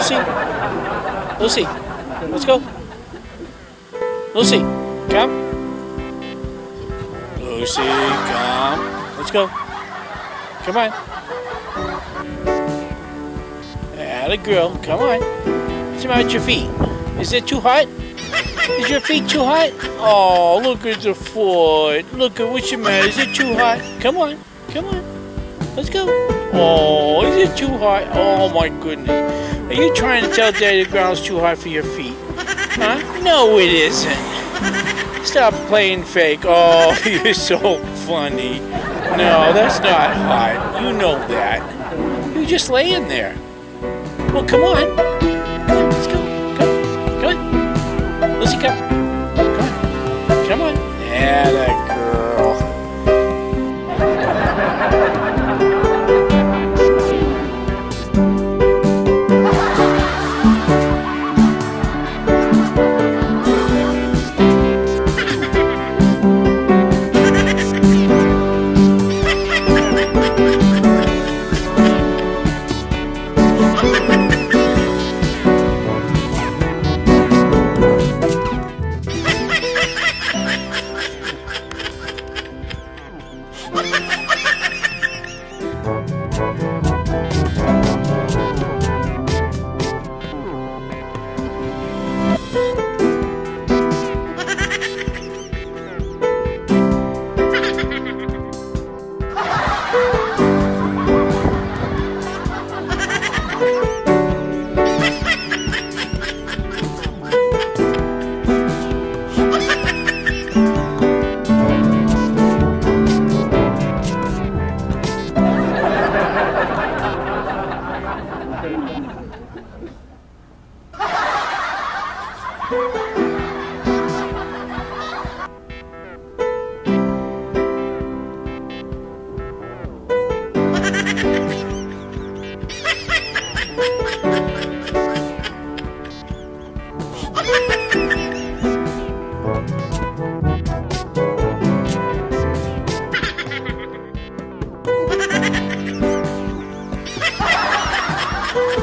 Lucy. Lucy, let's go. Lucy, come. Lucy, come. Let's go. Come on. Atta girl, come on. What's about your feet? Is it too hot? Is your feet too hot? Oh, look at the foot. Look at what's your matter. Is it too hot? Come on. Come on. Let's go. Oh, is it too hot? Oh, my goodness. Are you trying to tell Daddy the ground's too hot for your feet? Huh? No, it isn't. Stop playing fake. Oh, you're so funny. No, that's not hot. You know that. You're just laying there. Well, come on. Come on, let's go. Come on. Come on. Lucy, come. Come on. Come on. Yeah, that girl.